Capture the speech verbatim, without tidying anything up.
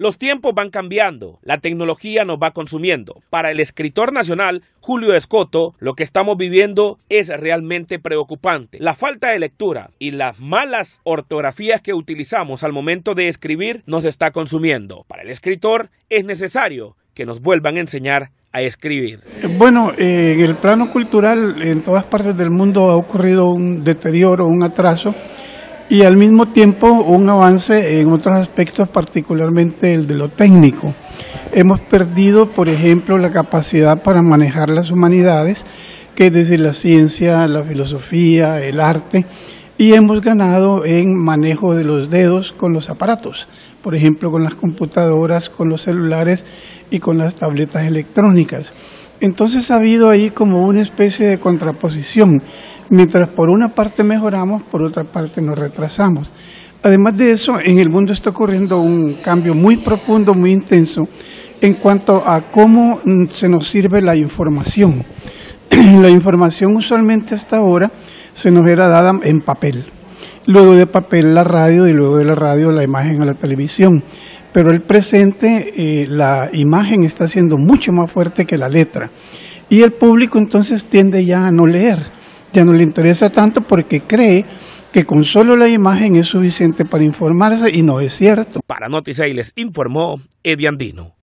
Los tiempos van cambiando, la tecnología nos va consumiendo. Para el escritor nacional Julio Escoto, lo que estamos viviendo es realmente preocupante. La falta de lectura y las malas ortografías que utilizamos al momento de escribir nos está consumiendo. Para el escritor es necesario que nos vuelvan a enseñar a escribir. Bueno, eh, en el plano cultural en todas partes del mundo ha ocurrido un deterioro, un atraso, y al mismo tiempo un avance en otros aspectos, particularmente el de lo técnico. Hemos perdido, por ejemplo, la capacidad para manejar las humanidades, que es decir, la ciencia, la filosofía, el arte, y hemos ganado en manejo de los dedos con los aparatos, por ejemplo, con las computadoras, con los celulares y con las tabletas electrónicas. Entonces ha habido ahí como una especie de contraposición. Mientras por una parte mejoramos, por otra parte nos retrasamos. Además de eso, en el mundo está ocurriendo un cambio muy profundo, muy intenso, en cuanto a cómo se nos sirve la información. La información usualmente hasta ahora se nos era dada en papel. Luego de papel la radio y luego de la radio la imagen a la televisión. Pero el presente, eh, la imagen está siendo mucho más fuerte que la letra. Y el público entonces tiende ya a no leer, ya no le interesa tanto porque cree que con solo la imagen es suficiente para informarse y no es cierto. Para Notisei les informó Eddie Andino.